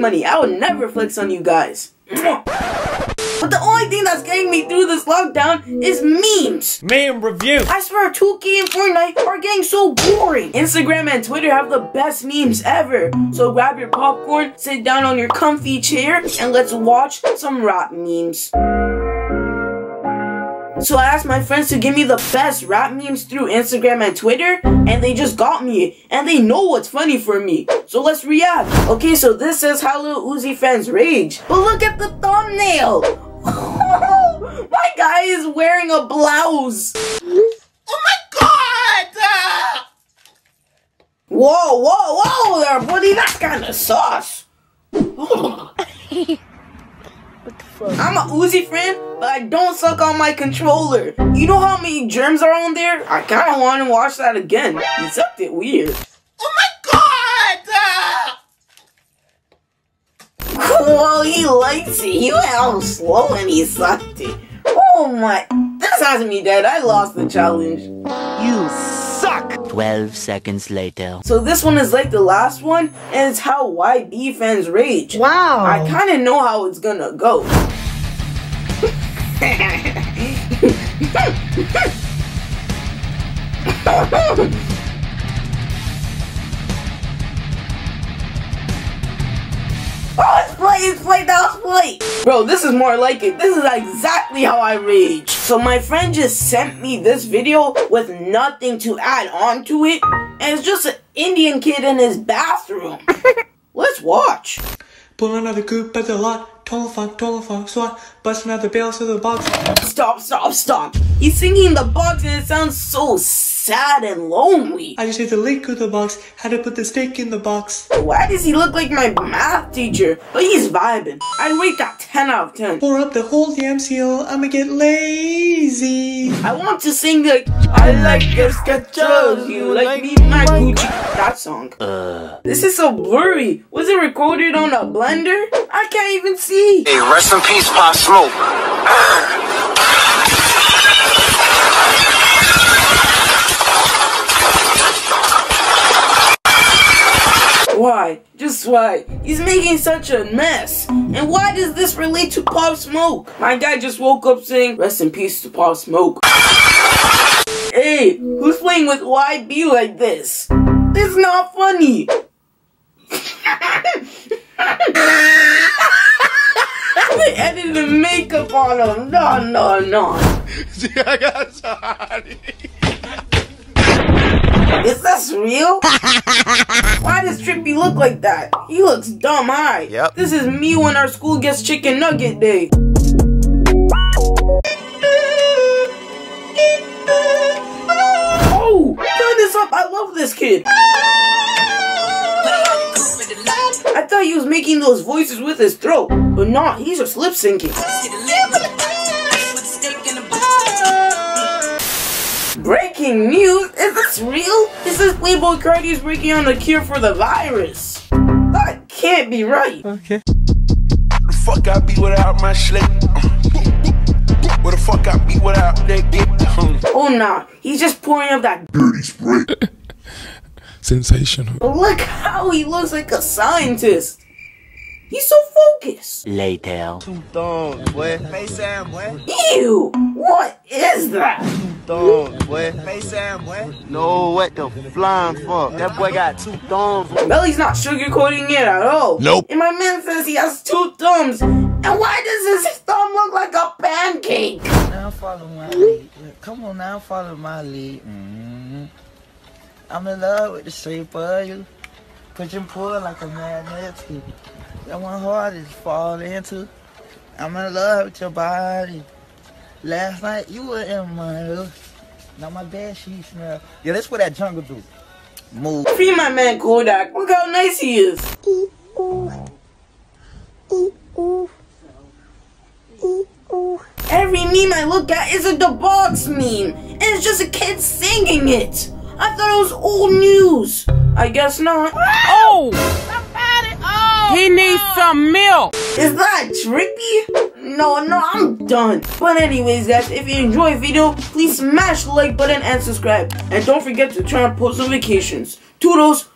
money. I would never flex on you guys. But the only thing that's getting me through this lockdown is memes. Meme review. I swear 2K and Fortnite are getting so boring. Instagram and Twitter have the best memes ever. So grab your popcorn, sit down on your comfy chair, and let's watch some rap memes. So I asked my friends to give me the best rap memes through Instagram and Twitter, and they just got me, and they know what's funny for me. So let's react. Okay, so this is how Lil Uzi fans rage. But look at the thumbnail. My guy is wearing a blouse. Oh my god! Whoa, whoa, whoa there, buddy. That's kind of sauce. What the fuck? I'm a Uzi friend, but I don't suck on my controller. You know how many germs are on there? I kinda wanna watch that again. You sucked it weird. Oh my god! Well, he likes it. He went out slow and he sucked it. Oh my. This has me dead. I lost the challenge. You suck! 12 seconds later. So this one is like the last one, and it's how YB fans rage. Wow. I kind of know how it's gonna go. Oh, it's Flight, that was Flight! Bro, this is more like it. This is exactly how I rage. So my friend just sent me this video with nothing to add on to it, and it's just an Indian kid in his bathroom. Let's watch. Pull another coupe at the lot, 12 o'clock, swat, bust another bale to the box. Stop, stop, stop. He's singing The Box and it sounds so sad and lonely. I just hit the link of the box, had to put the steak in the box. Why does he look like my math teacher? But he's vibing. I rate that 10 out of 10. Pour up the whole damn seal, I'ma get lazy. I want to sing like, I like your Skechers, you like me, my Gucci. That song. This is so blurry. Was it recorded on a blender? I can't even see. Hey, rest in peace, Pop Smoke. Why? Just why? He's making such a mess. And why does this relate to Pop Smoke? My guy just woke up saying, rest in peace to Pop Smoke. Hey, who's playing with YB like this? This is not funny. They edited the makeup on him. No, no, no. Is this real? Why does Trippy look like that? He looks dumb high. Yep. This is me when our school gets chicken nugget day. Oh, turn this up. I love this kid. I thought he was making those voices with his throat, but nah, he's just lip syncing. Breaking news? Is this real? This is Playboy Cardi is working on a cure for the virus. That can't be right. Okay. The fuck I be without my slick? What the fuck I be without that dick? Oh nah, he's just pouring up that dirty spray. Sensational. But look how he looks like a scientist. He's so focused. Later. Two thumbs, boy. Face down, boy. Ew! What is that? Thumbs, boy. Face down, boy. No, what the flying fuck? That boy got two thumbs. Melly's not sugarcoating it at all. Nope. And my man says he has two thumbs. And why does his thumb look like a pancake? Now follow my lead. Come on now, follow my lead. I'm in love with the shape of you. Push and pull like a magnet. That one hard is fall into. I'm in love with your body. Last night you were in my house. Now my bed sheets smell. Yeah, that's what that jungle do. Move. Free my man Kodak. Look how nice he is. Every meme I look at is a DeBox meme. And it's just a kid singing it. I thought it was old news. I guess not. Oh! Somebody, oh! He needs some milk! Is that Trippy? No, no, I'm done. But anyways, guys, if you enjoy the video, please smash the like button and subscribe. And don't forget to turn on post notifications. Toodles!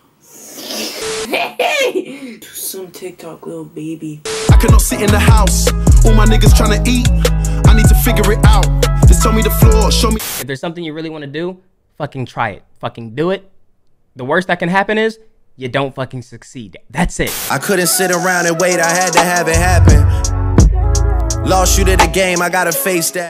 money. Do some TikTok, little baby. I cannot sit in the house. All my niggas trying to eat. I need to figure it out. Just tell me the floor, show me. If there's something you really want to do, fucking try it. Fucking do it. The worst that can happen is you don't fucking succeed. That's it. I couldn't sit around and wait. I had to have it happen. Lost you to the game. I gotta face that.